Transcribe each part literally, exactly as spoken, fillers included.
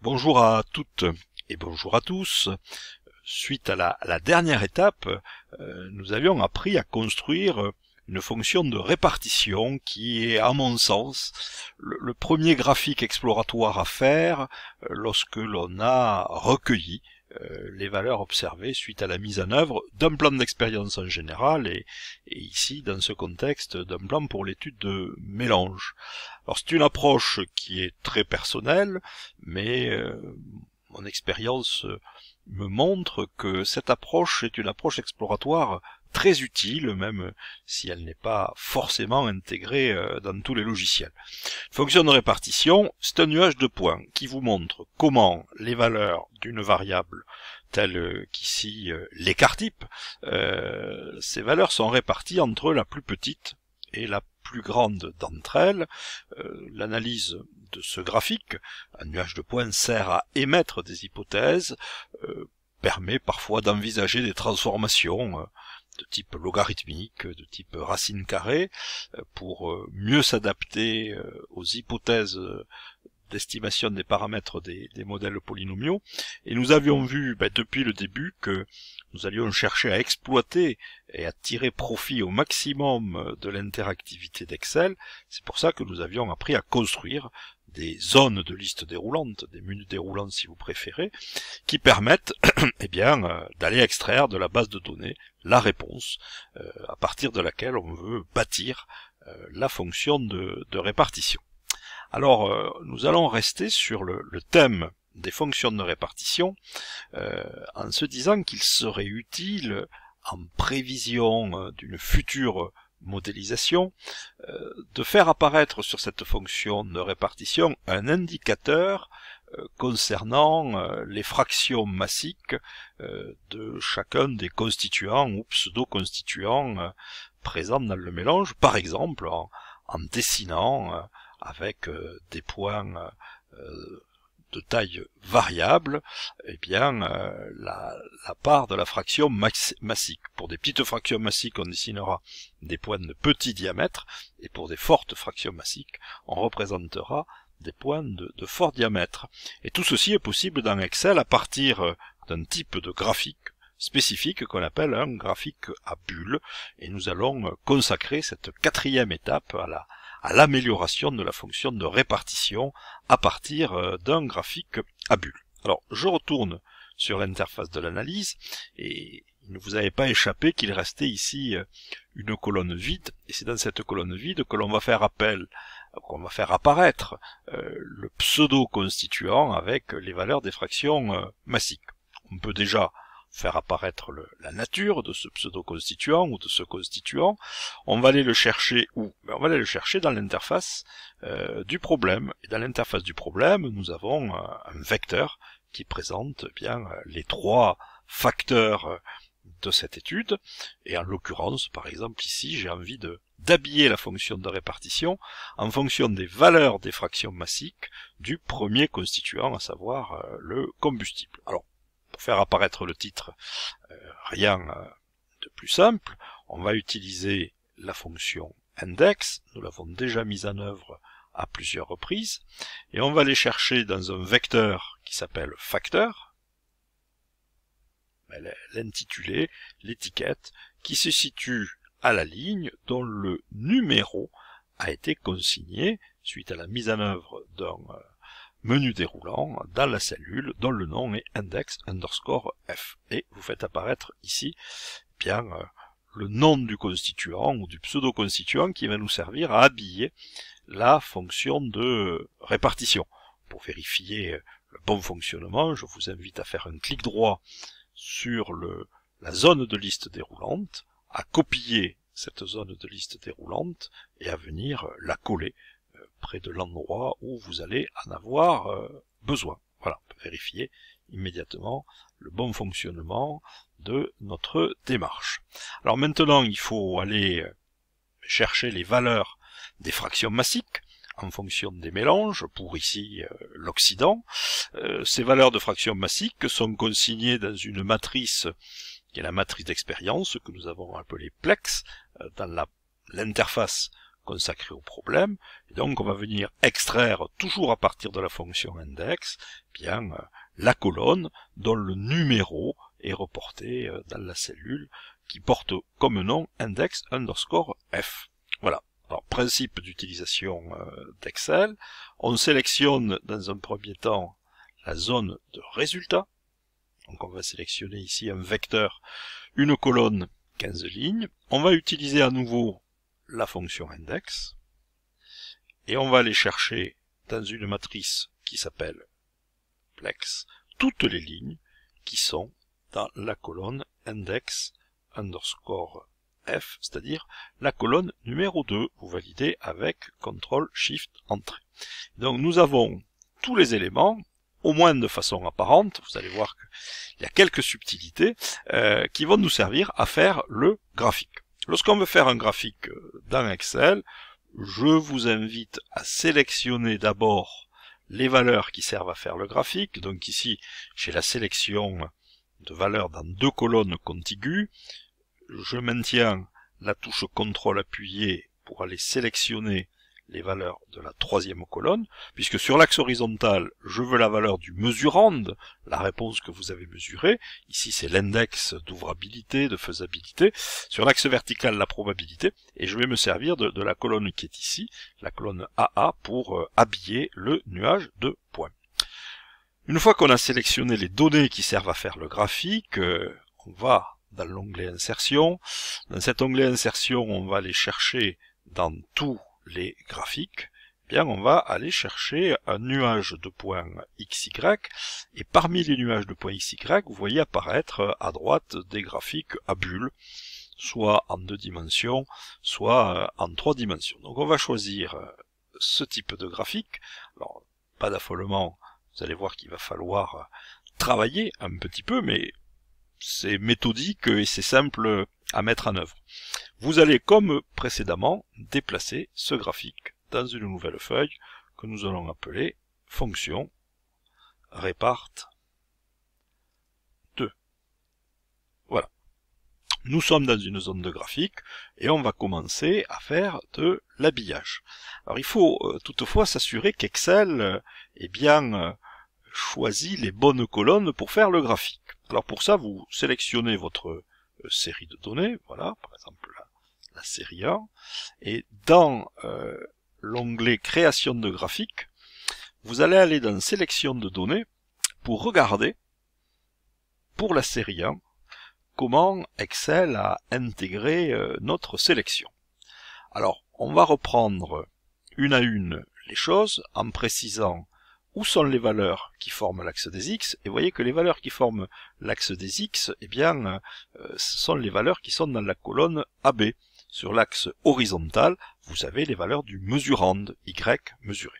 Bonjour à toutes et bonjour à tous. Suite à la, à la dernière étape, euh, nous avions appris à construire une fonction de répartition qui est, à mon sens, le, le premier graphique exploratoire à faire euh, lorsque l'on a recueilli euh, les valeurs observées suite à la mise en œuvre d'un plan d'expérience en général et, et ici, dans ce contexte, d'un plan pour l'étude de mélange. Alors c'est une approche qui est très personnelle, mais euh, mon expérience me montre que cette approche est une approche exploratoire très utile, même si elle n'est pas forcément intégrée dans tous les logiciels. Fonction de répartition, c'est un nuage de points qui vous montre comment les valeurs d'une variable telle qu'ici l'écart type, euh, ces valeurs sont réparties entre la plus petite et la plus grande d'entre elles. Euh, l'analyse de ce graphique, un nuage de points, sert à émettre des hypothèses, euh, permet parfois d'envisager des transformations euh, de type logarithmique, de type racine carrée, euh, pour euh, mieux s'adapter euh, aux hypothèses euh, d'estimation des paramètres des, des modèles polynomiaux. Et nous avions vu ben, depuis le début que nous allions chercher à exploiter et à tirer profit au maximum de l'interactivité d'Excel. C'est pour ça que nous avions appris à construire des zones de liste déroulante, des menus déroulants si vous préférez, qui permettent eh bien, euh, d'aller extraire de la base de données la réponse euh, à partir de laquelle on veut bâtir euh, la fonction de, de répartition. Alors, euh, nous allons rester sur le, le thème des fonctions de répartition euh, en se disant qu'il serait utile, en prévision d'une future modélisation, euh, de faire apparaître sur cette fonction de répartition un indicateur euh, concernant euh, les fractions massiques euh, de chacun des constituants ou pseudo-constituants euh, présents dans le mélange, par exemple en, en dessinant euh, avec euh, des points euh, de taille variable, eh bien euh, la, la part de la fraction massique. Pour des petites fractions massiques, on dessinera des points de petit diamètre, et pour des fortes fractions massiques, on représentera des points de, de fort diamètre. Et tout ceci est possible dans Excel à partir d'un type de graphique spécifique qu'on appelle un graphique à bulles, et nous allons consacrer cette quatrième étape à la à l'amélioration de la fonction de répartition à partir d'un graphique à bulles. Alors, je retourne sur l'interface de l'analyse, et il ne vous avait pas échappé qu'il restait ici une colonne vide, et c'est dans cette colonne vide que l'on va faire appel, qu'on va faire apparaître euh, le pseudo-constituant avec les valeurs des fractions euh, massiques. On peut déjà faire apparaître le, la nature de ce pseudo-constituant ou de ce constituant. On va aller le chercher où? Ben on va aller le chercher dans l'interface euh, du problème. Et dans l'interface du problème, nous avons euh, un vecteur qui présente eh bien les trois facteurs de cette étude. Et en l'occurrence, par exemple ici, j'ai envie de d'habiller la fonction de répartition en fonction des valeurs des fractions massiques du premier constituant, à savoir euh, le combustible. Alors, pour faire apparaître le titre, euh, rien de plus simple, on va utiliser la fonction index, nous l'avons déjà mise en œuvre à plusieurs reprises, et on va aller chercher dans un vecteur qui s'appelle facteur, l'intitulé, l'étiquette, qui se situe à la ligne dont le numéro a été consigné suite à la mise en œuvre d'un euh, menu déroulant dans la cellule dont le nom est index underscore f. Et vous faites apparaître ici eh bien euh, le nom du constituant ou du pseudo-constituant qui va nous servir à habiller la fonction de répartition. Pour vérifier le bon fonctionnement, je vous invite à faire un clic droit sur le, la zone de liste déroulante, à copier cette zone de liste déroulante et à venir la coller près de l'endroit où vous allez en avoir besoin. Voilà, on peut vérifier immédiatement le bon fonctionnement de notre démarche. Alors maintenant, il faut aller chercher les valeurs des fractions massiques en fonction des mélanges, pour ici l'oxydant. Ces valeurs de fractions massiques sont consignées dans une matrice qui est la matrice d'expérience que nous avons appelée Plex, dans l'interface consacrée au problème. Et donc on va venir extraire, toujours à partir de la fonction index, bien la colonne dont le numéro est reporté dans la cellule qui porte comme nom index underscore f. Voilà. Alors, principe d'utilisation d'Excel, on sélectionne dans un premier temps la zone de résultat. Donc on va sélectionner ici un vecteur, une colonne, quinze lignes. On va utiliser à nouveau la fonction index et on va aller chercher dans une matrice qui s'appelle plex toutes les lignes qui sont dans la colonne index underscore F, c'est-à-dire la colonne numéro deux. Vous validez avec contrôle shift entrée. Donc nous avons tous les éléments, au moins de façon apparente. Vous allez voir qu'il y a quelques subtilités euh, qui vont nous servir à faire le graphique. Lorsqu'on veut faire un graphique dans Excel, je vous invite à sélectionner d'abord les valeurs qui servent à faire le graphique. Donc ici, j'ai la sélection de valeurs dans deux colonnes contiguës. Je maintiens la touche contrôle appuyée pour aller sélectionner les valeurs de la troisième colonne, puisque sur l'axe horizontal, je veux la valeur du mesurand, la réponse que vous avez mesurée. Ici, c'est l'index d'ouvrabilité, de faisabilité. Sur l'axe vertical, la probabilité. Et je vais me servir de, de la colonne qui est ici, la colonne A A, pour euh, habiller le nuage de points. Une fois qu'on a sélectionné les données qui servent à faire le graphique, euh, on va dans l'onglet insertion. Dans cet onglet insertion, on va aller chercher dans tous les graphiques, eh bien on va aller chercher un nuage de points X Y, et parmi les nuages de points X Y, vous voyez apparaître à droite des graphiques à bulles, soit en deux dimensions, soit en trois dimensions. Donc on va choisir ce type de graphique. Alors, pas d'affolement, vous allez voir qu'il va falloir travailler un petit peu, mais c'est méthodique et c'est simple à mettre en œuvre. Vous allez, comme précédemment, déplacer ce graphique dans une nouvelle feuille que nous allons appeler fonction répart deux. Voilà. Nous sommes dans une zone de graphique et on va commencer à faire de l'habillage. Alors il faut euh, toutefois s'assurer qu'Excel euh, eh bien, euh, choisit les bonnes colonnes pour faire le graphique. Alors pour ça, vous sélectionnez votre série de données, voilà, par exemple la, la série un, et dans euh, l'onglet création de graphique, vous allez aller dans sélection de données pour regarder, pour la série un, comment Excel a intégré euh, notre sélection. Alors, on va reprendre une à une les choses en précisant où sont les valeurs qui forment l'axe des X, et vous voyez que les valeurs qui forment l'axe des X, eh bien, euh, ce sont les valeurs qui sont dans la colonne A B. Sur l'axe horizontal, vous avez les valeurs du mesurand, Y mesuré.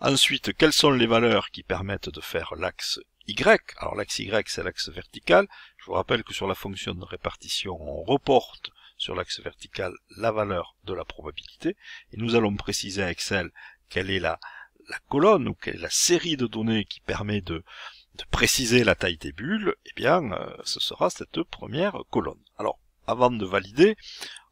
Ensuite, quelles sont les valeurs qui permettent de faire l'axe Y? Alors l'axe Y, c'est l'axe vertical. Je vous rappelle que sur la fonction de répartition, on reporte sur l'axe vertical la valeur de la probabilité, et nous allons préciser à Excel quelle est la la colonne, ou quelle est la série de données qui permet de, de préciser la taille des bulles. Eh bien, euh, ce sera cette première colonne. Alors, avant de valider,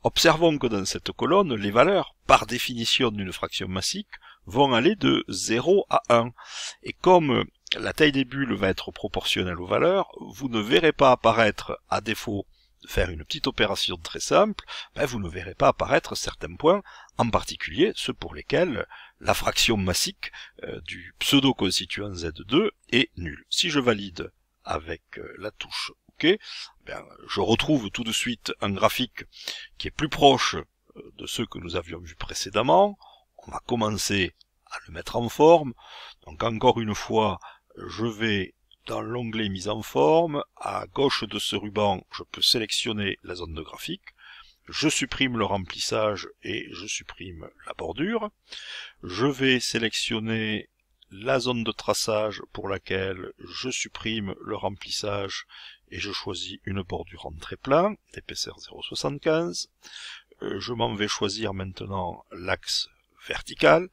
observons que dans cette colonne, les valeurs, par définition d'une fraction massique, vont aller de zéro à un. Et comme la taille des bulles va être proportionnelle aux valeurs, vous ne verrez pas apparaître, à défaut de faire une petite opération très simple, ben vous ne verrez pas apparaître certains points, en particulier ceux pour lesquels la fraction massique euh, du pseudo-constituant Z deux est nulle. Si je valide avec euh, la touche OK, ben, je retrouve tout de suite un graphique qui est plus proche euh, de ceux que nous avions vus précédemment. On va commencer à le mettre en forme. Donc encore une fois, je vais dans l'onglet mise en forme. À gauche de ce ruban, je peux sélectionner la zone de graphique. Je supprime le remplissage et je supprime la bordure. Je vais sélectionner la zone de traçage pour laquelle je supprime le remplissage et je choisis une bordure en trait-plein d'épaisseur zéro virgule soixante-quinze. Je m'en vais choisir maintenant l'axe vertical.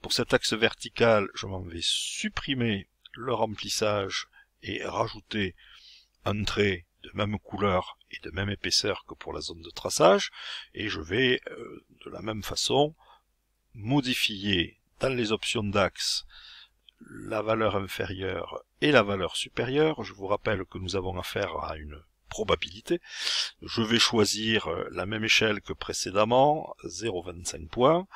Pour cet axe vertical, je m'en vais supprimer le remplissage et rajouter un trait de même couleur et de même épaisseur que pour la zone de traçage, et je vais euh, de la même façon modifier dans les options d'axe la valeur inférieure et la valeur supérieure. Je vous rappelle que nous avons affaire à une probabilité. Je vais choisir la même échelle que précédemment, zéro virgule vingt-cinq points,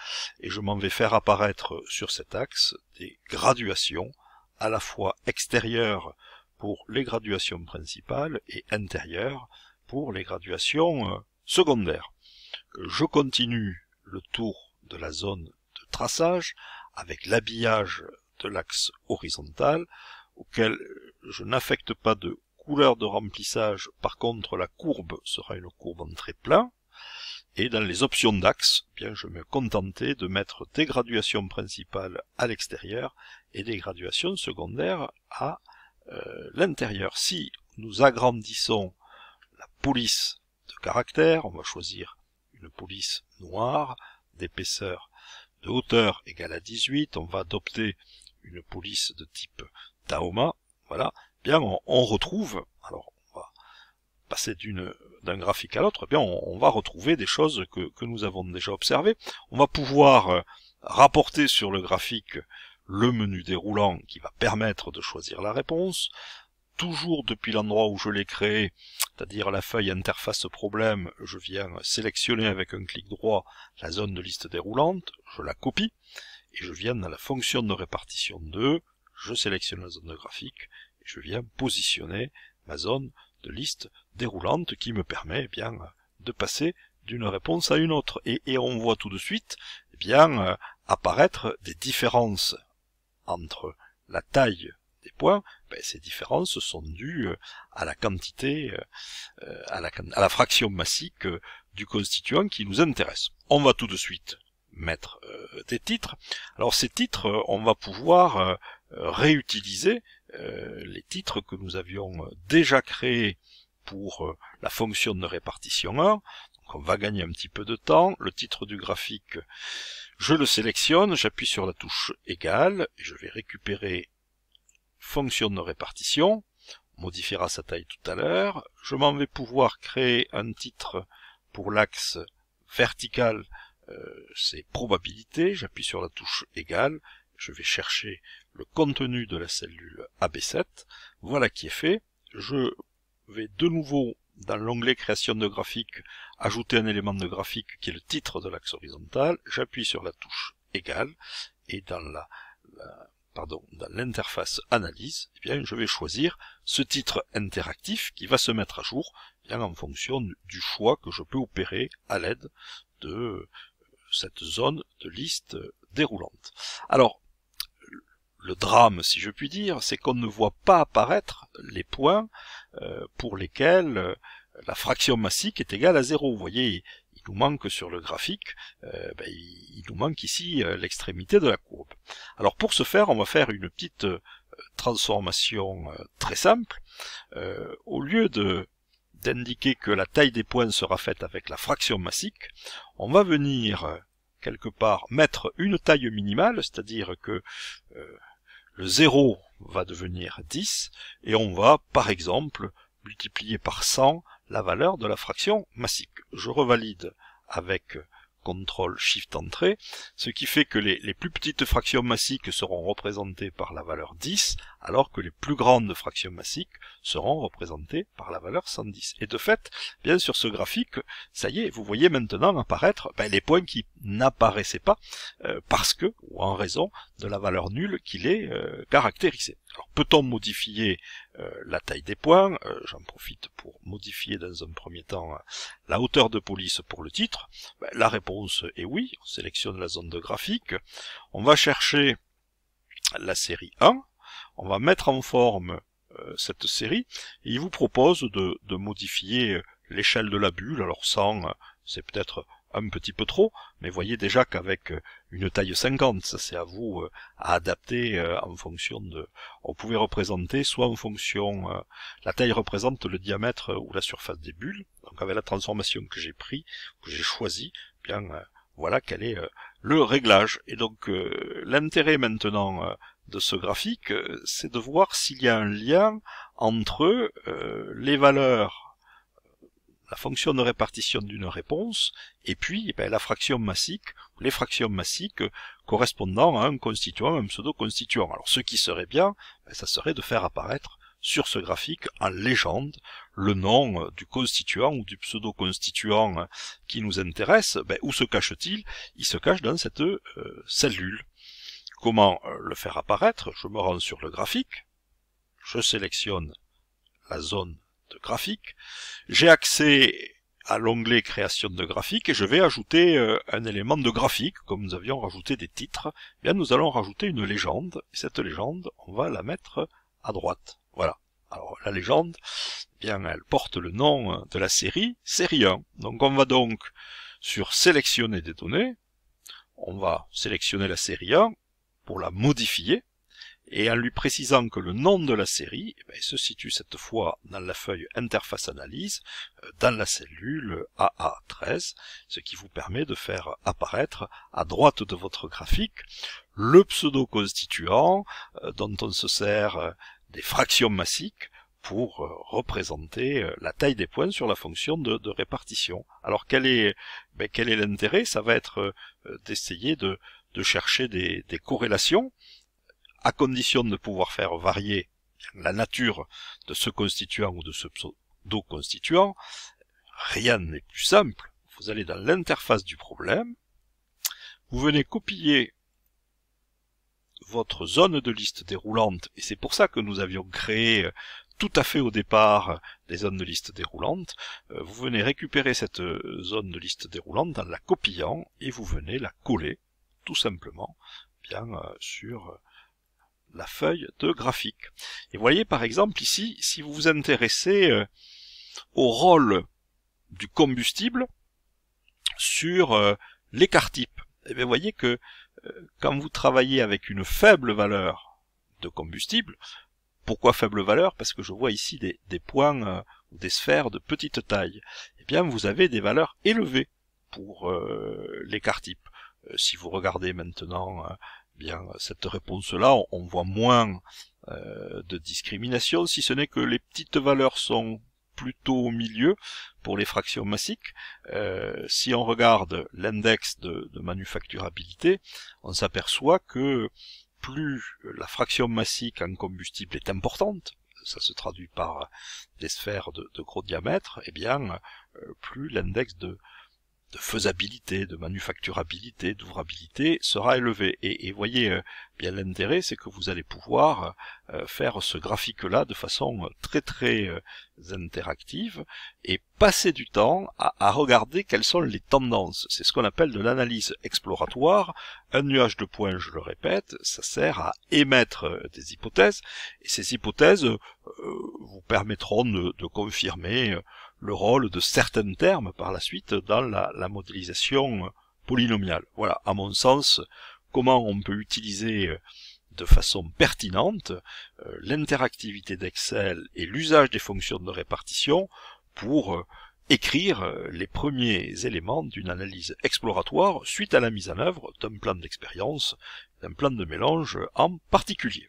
et je m'en vais faire apparaître sur cet axe des graduations, à la fois extérieures pour les graduations principales et intérieures pour les graduations secondaires. Je continue le tour de la zone de traçage avec l'habillage de l'axe horizontal, auquel je n'affecte pas de couleur de remplissage. Par contre, la courbe sera une courbe en trait plat. Et dans les options d'axe, eh bien, je vais me contenter de mettre des graduations principales à l'extérieur et des graduations secondaires à euh, l'intérieur. Si nous agrandissons la police de caractère, on va choisir une police noire d'épaisseur de hauteur égale à dix-huit, on va adopter une police de type Tahoma, voilà, bien on, on retrouve, alors on va passer d'une d'un graphique à l'autre, bien on, on va retrouver des choses que, que nous avons déjà observées. On va pouvoir rapporter sur le graphique le menu déroulant qui va permettre de choisir la réponse, toujours depuis l'endroit où je l'ai créé, c'est-à-dire la feuille interface problème. Je viens sélectionner avec un clic droit la zone de liste déroulante, je la copie, et je viens dans la fonction de répartition deux, je sélectionne la zone de graphique, et je viens positionner ma zone de liste déroulante qui me permet eh bien, de passer d'une réponse à une autre. Et, et on voit tout de suite eh bien, euh, apparaître des différences entre la taille des points. Ben, ces différences sont dues à la quantité, euh, à, la, à la fraction massique euh, du constituant qui nous intéresse. On va tout de suite mettre euh, des titres. Alors ces titres, euh, on va pouvoir euh, réutiliser euh, les titres que nous avions déjà créés pour euh, la fonction de répartition un. Donc on va gagner un petit peu de temps. Le titre du graphique, je le sélectionne, j'appuie sur la touche égale, et je vais récupérer fonction de répartition, on modifiera sa taille tout à l'heure. Je m'en vais pouvoir créer un titre pour l'axe vertical, euh, c'est probabilité, j'appuie sur la touche égale, je vais chercher le contenu de la cellule A B sept, voilà qui est fait. Je vais de nouveau dans l'onglet création de graphique ajouter un élément de graphique qui est le titre de l'axe horizontal, j'appuie sur la touche égale, et dans la, la pardon, dans l'interface analyse, eh bien, je vais choisir ce titre interactif qui va se mettre à jour eh bien, en fonction du choix que je peux opérer à l'aide de cette zone de liste déroulante. Alors, le drame, si je puis dire, c'est qu'on ne voit pas apparaître les points pour lesquels la fraction massique est égale à zéro. Vous voyez, il nous manque sur le graphique, euh, ben, il nous manque ici euh, l'extrémité de la courbe. Alors pour ce faire, on va faire une petite euh, transformation euh, très simple. Euh, au lieu de d'indiquer que la taille des points sera faite avec la fraction massique, on va venir euh, quelque part mettre une taille minimale, c'est-à-dire que euh, le zéro va devenir dix, et on va par exemple multiplier par cent la valeur de la fraction massique. Je revalide avec contrôle shift entrée, ce qui fait que les, les plus petites fractions massiques seront représentées par la valeur dix, alors que les plus grandes fractions massiques seront représentées par la valeur cent dix. Et de fait, bien sur ce graphique, ça y est, vous voyez maintenant apparaître ben, les points qui n'apparaissaient pas euh, parce que, ou en raison, de la valeur nulle qui les euh, caractérisait. Alors peut-on modifier euh, la taille des points? euh, J'en profite pour modifier dans un premier temps euh, la hauteur de police pour le titre. Ben, la réponse est oui, on sélectionne la zone de graphique, on va chercher la série un, on va mettre en forme euh, cette série, et il vous propose de, de modifier l'échelle de la bulle. Alors cent, c'est peut-être un petit peu trop, mais voyez déjà qu'avec une taille cinquante, ça c'est à vous euh, à adapter euh, en fonction de... On pouvait représenter soit en fonction... Euh, la taille représente le diamètre euh, ou la surface des bulles, donc avec la transformation que j'ai pris, que j'ai choisi, eh bien euh, voilà quel est euh, le réglage. Et donc euh, l'intérêt maintenant euh, de ce graphique, euh, c'est de voir s'il y a un lien entre euh, les valeurs, la fonction de répartition d'une réponse, et puis eh bien, la fraction massique, les fractions massiques correspondant à un constituant, un pseudo-constituant. Alors ce qui serait bien, ça serait de faire apparaître sur ce graphique en légende le nom du constituant ou du pseudo-constituant qui nous intéresse. Ben, où se cache-t-il? Il se cache dans cette euh, cellule. Comment le faire apparaître? Je me rends sur le graphique, je sélectionne la zone de graphique, j'ai accès à l'onglet création de graphique et je vais ajouter un élément de graphique. Comme nous avions rajouté des titres, eh bien nous allons rajouter une légende, et cette légende on va la mettre à droite. Voilà. Alors la légende, eh bien elle porte le nom de la série, série un. Donc on va donc sur sélectionner des données, on va sélectionner la série un pour la modifier, et en lui précisant que le nom de la série eh bien, se situe cette fois dans la feuille interface analyse, dans la cellule A A treize, ce qui vous permet de faire apparaître à droite de votre graphique le pseudo-constituant euh, dont on se sert euh, des fractions massiques pour euh, représenter euh, la taille des points sur la fonction de, de répartition. Alors quel est, ben, quel est l'intérêt? Ça va être euh, d'essayer de de chercher des, des corrélations, à condition de pouvoir faire varier la nature de ce constituant ou de ce pseudo-constituant. Rien n'est plus simple. Vous allez dans l'interface du problème, vous venez copier votre zone de liste déroulante, et c'est pour ça que nous avions créé tout à fait au départ des zones de liste déroulante. Vous venez récupérer cette zone de liste déroulante en la copiant, et vous venez la coller tout simplement bien euh, sur euh, la feuille de graphique. Et voyez par exemple ici, si vous vous intéressez euh, au rôle du combustible sur euh, l'écart type, et bien voyez que euh, quand vous travaillez avec une faible valeur de combustible, pourquoi faible valeur? Parce que je vois ici des, des points ou euh, des sphères de petite taille, et bien vous avez des valeurs élevées pour euh, l'écart type. Si vous regardez maintenant euh, bien cette réponse-là, on, on voit moins euh, de discrimination, si ce n'est que les petites valeurs sont plutôt au milieu pour les fractions massiques. Euh, si on regarde l'index de, de manufacturabilité, on s'aperçoit que plus la fraction massique en combustible est importante, ça se traduit par des sphères de, de gros diamètre, et eh bien euh, plus l'index de de faisabilité, de manufacturabilité, d'ouvrabilité sera élevé. Et, et voyez, euh, bien l'intérêt, c'est que vous allez pouvoir euh, faire ce graphique-là de façon très très euh, interactive et passer du temps à, à regarder quelles sont les tendances. C'est ce qu'on appelle de l'analyse exploratoire. Un nuage de points, je le répète, ça sert à émettre des hypothèses, et ces hypothèses euh, vous permettront de, de confirmer euh, le rôle de certains termes par la suite dans la, la modélisation polynomiale. Voilà, à mon sens, comment on peut utiliser de façon pertinente euh, l'interactivité d'Excel et l'usage des fonctions de répartition pour euh, écrire les premiers éléments d'une analyse exploratoire suite à la mise en œuvre d'un plan d'expérience, d'un plan de mélange en particulier.